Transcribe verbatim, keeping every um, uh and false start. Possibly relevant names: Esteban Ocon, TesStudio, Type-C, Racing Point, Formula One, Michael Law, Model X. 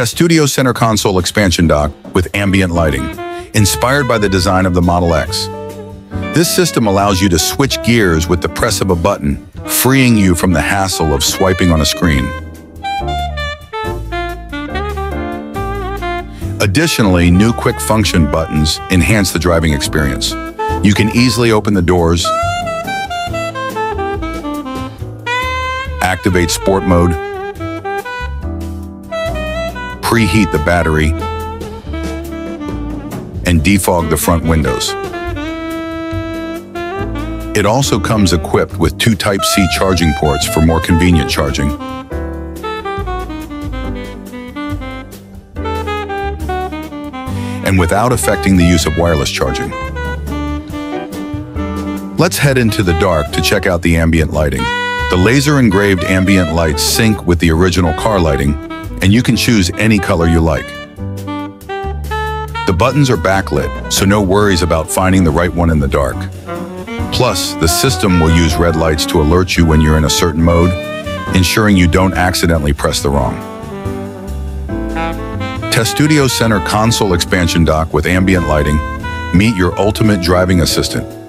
TesStudio center console expansion dock with ambient lighting, inspired by the design of the Model X. This system allows you to switch gears with the press of a button, freeing you from the hassle of swiping on a screen. Additionally, new quick function buttons enhance the driving experience. You can easily open the doors, activate sport mode, preheat the battery, and defog the front windows. It also comes equipped with two Type C charging ports for more convenient charging. And without affecting the use of wireless charging. Let's head into the dark to check out the ambient lighting. The laser-engraved ambient lights sync with the original car lighting, and you can choose any color you like. The buttons are backlit, so no worries about finding the right one in the dark. Plus, the system will use red lights to alert you when you're in a certain mode, ensuring you don't accidentally press the wrong. TesStudio center console expansion dock with ambient lighting. Meet your ultimate driving assistant.